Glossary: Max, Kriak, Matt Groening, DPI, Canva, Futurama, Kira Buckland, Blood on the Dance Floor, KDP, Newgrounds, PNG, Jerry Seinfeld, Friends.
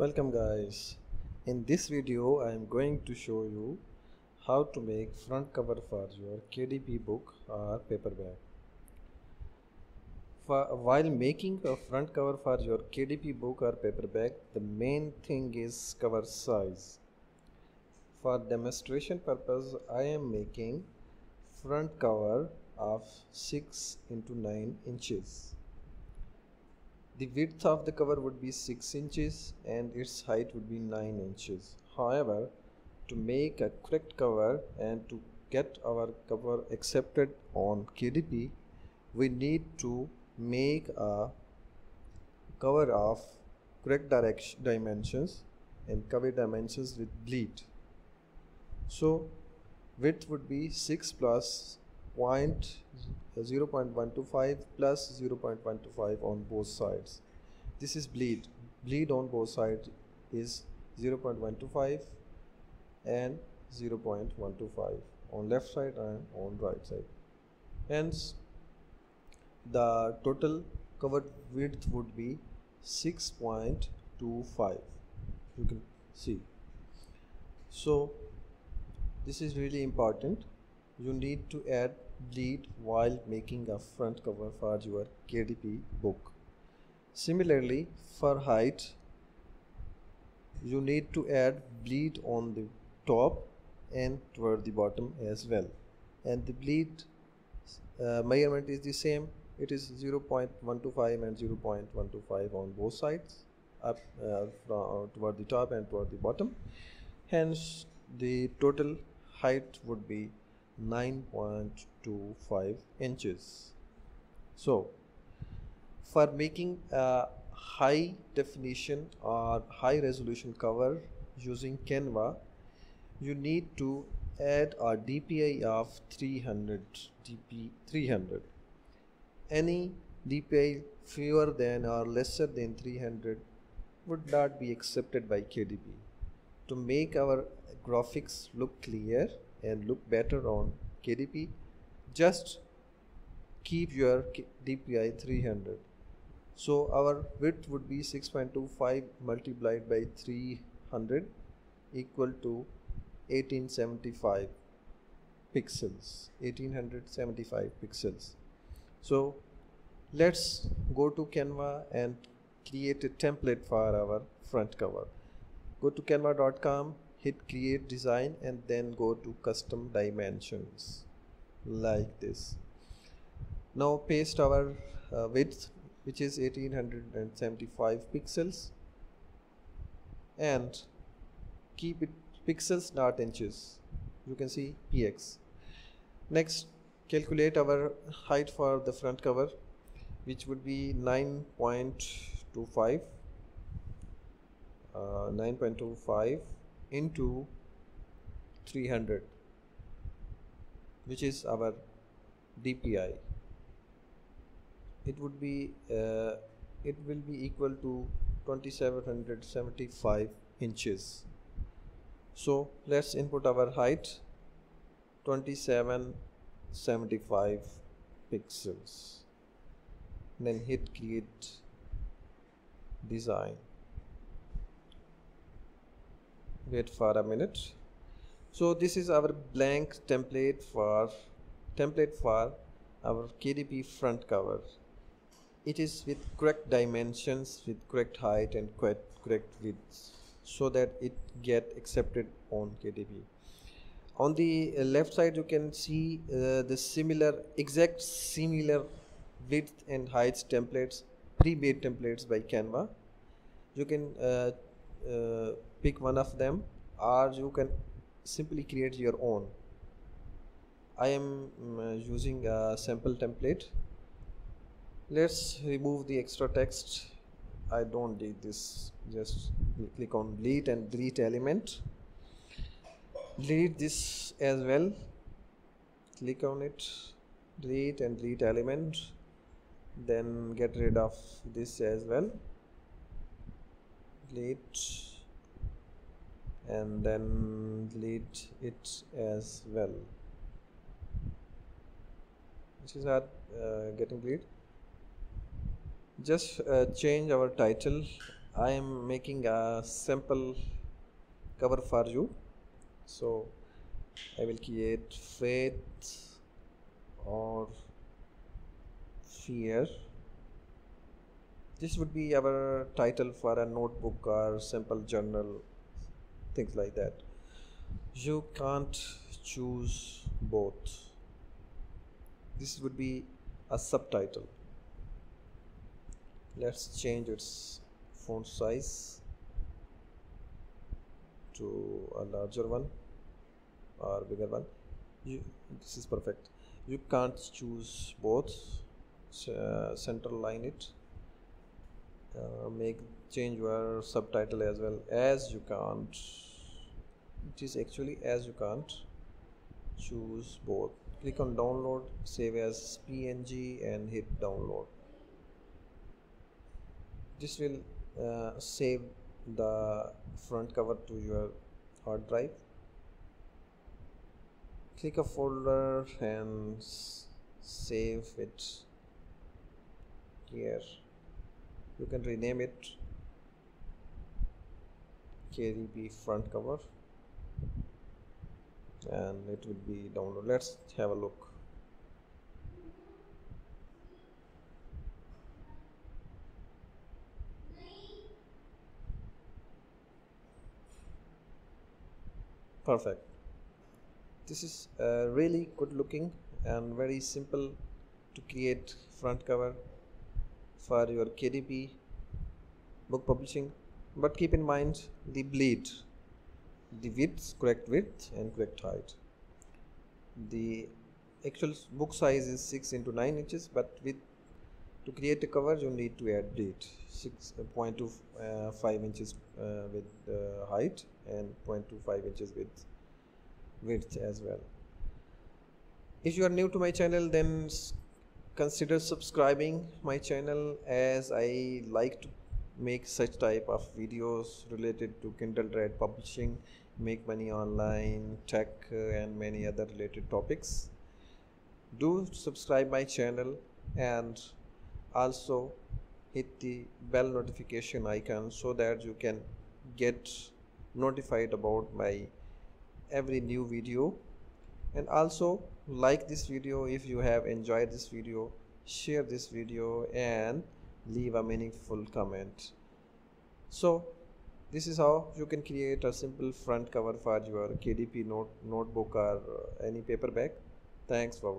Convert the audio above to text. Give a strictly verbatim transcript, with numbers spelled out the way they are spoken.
Welcome guys, in this video I am going to show you how to make front cover for your K D P book or paperback. For, while making a front cover for your K D P book or paperback, the main thing is cover size. For demonstration purpose, I am making front cover of six into nine inches. The width of the cover would be six inches and its height would be nine inches. However, to make a correct cover and to get our cover accepted on K D P, we need to make a cover of correct direction dimensions and cover dimensions with bleed. So width would be six plus zero point one two five plus zero point one two five on both sides. This is bleed. Bleed on both sides is zero point one two five and zero point one two five on left side and on right side. Hence, the total covered width would be six point two five. You can see. So, this is really important. You need to add bleed while making a front cover for your K D P book. Similarly, for height, you need to add bleed on the top and toward the bottom as well. And the bleed uh, measurement is the same. It is zero point one two five and zero point one two five on both sides, up uh, from, toward the top and toward the bottom. Hence, the total height would be nine point two five inches. So, for making a high definition or high resolution cover using Canva, you need to add a D P I of three hundred. D P three hundred. Any D P I fewer than or lesser than three hundred would not be accepted by K D P. To make our graphics look clear and look better on K D P, just keep your D P I three hundred. So our width would be six point two five multiplied by three hundred equal to eighteen seventy-five pixels, eighteen seventy-five pixels. So let's go to Canva and create a template for our front cover. Go to canva dot com, hit create design, and then go to custom dimensions like this. Now paste our uh, width, which is eighteen seventy-five pixels, and keep it pixels, not inches. You can see px. Next, calculate our height for the front cover, which would be nine point two five uh, nine point two five into three hundred, which is our D P I. It would be uh, it will be equal to twenty-seven seventy-five inches. So let's input our height, twenty-seven seventy-five pixels, and then hit create design. Wait for a minute. So this is our blank template for template for our K D P front cover. It is with correct dimensions, with correct height and correct, correct width, so that it get accepted on K D P. On the left side, you can see uh, the similar, exact similar width and heights templates, pre-made templates by Canva. You can uh, Uh, pick one of them, or you can simply create your own. I am mm, using a sample template. Let's remove the extra text. I don't need this. Just click on delete and delete element. Delete this as well. Click on it, delete and delete element. Then get rid of this as well. Delete and then delete it as well, which is not uh, getting deleted. Just uh, change our title I am making a sample cover for you. So I will create faith or fear. This would be our title for a notebook or sample journal, things like that. You can't choose both. This would be a subtitle. Let's change its font size to a larger one or bigger one. You, this is perfect. You can't choose both. Uh, central line it. Uh, make change your subtitle as well, as you can't. It is actually as you can't choose both. Click on download, save as P N G and hit download. This will uh, save the front cover to your hard drive. Click a folder and save it here. You can rename it K D P front cover and it will be downloaded. Let's have a look. Perfect. This is uh, really good looking and very simple to create front cover for your K D P book publishing. But keep in mind the bleed, the width, correct width and correct height. The actual book size is six into nine inches, but with to create a cover you need to add it six point two five inches uh, with uh, height and zero point two five inches with width as well. If you are new to my channel, then consider subscribing my channel, as I like to make such type of videos related to Kindle Red publishing, make money online, tech and many other related topics. Do subscribe my channel and also hit the bell notification icon so that you can get notified about my every new video. And also like this video if you have enjoyed this video, share this video and leave a meaningful comment. So this is how you can create a simple front cover for your K D P note, notebook or any paperback. Thanks for watching.